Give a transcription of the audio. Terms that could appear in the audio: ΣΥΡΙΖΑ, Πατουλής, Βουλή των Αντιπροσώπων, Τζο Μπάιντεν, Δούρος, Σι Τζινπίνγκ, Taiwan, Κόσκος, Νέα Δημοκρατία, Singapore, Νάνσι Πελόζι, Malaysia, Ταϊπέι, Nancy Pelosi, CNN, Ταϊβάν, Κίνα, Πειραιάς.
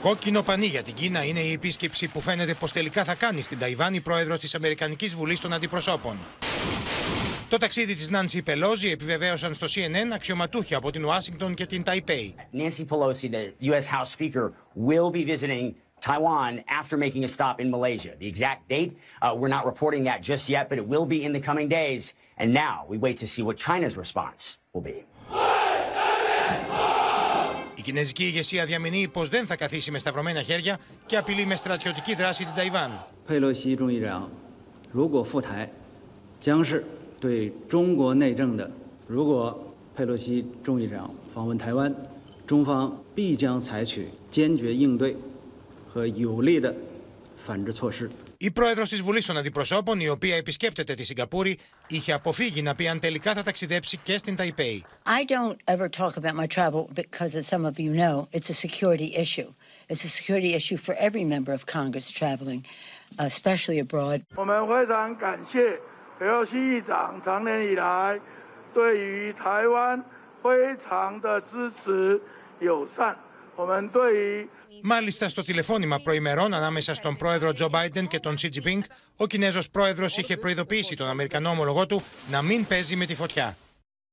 Κόκκινο πανί για την Κίνα είναι η επίσκεψη που φαίνεται πως τελικά θα κάνει στην Ταϊβάν η πρόεδρος της Αμερικανικής Βουλής των Αντιπροσώπων. Το ταξίδι της Νάνσι Πελόζι επιβεβαίωσαν στο CNN αξιωματούχοι από την Ουάσιγκτον και την Ταϊπέι. Nancy Pelosi, the US House Speaker, will be visiting Taiwan after making a stop in Malaysia. The exact date, we're not reporting that just yet, but it will be in the coming days. And now we wait to see what China's response will be. Η κινέζικη ηγεσία διαμηνεί πως δεν θα καθίσει με σταυρωμένα χέρια και απειλεί με στρατιωτική δράση την Ταϊβάν. Η πρόεδρος της Βουλής των Αντιπροσώπων, η οποία επισκέπτεται τη Σιγκαπούρη, είχε αποφύγει να πει αν τελικά θα ταξιδέψει και στην Ταϊπέι. I don't ever talk about my travel because, as some of you know, it's a security issue. It's a security issue for every member of Congress traveling, especially abroad. 我们非常感谢刘议长长年以来对于台湾非常的支持友善。Μάλιστα, στο τηλεφώνημα προημερών ανάμεσα στον πρόεδρο Τζο Μπάιντεν και τον Σι Τζινπίνγκ, ο Κινέζος πρόεδρος είχε προειδοποιήσει τον Αμερικανό ομολογό του να μην παίζει με τη φωτιά.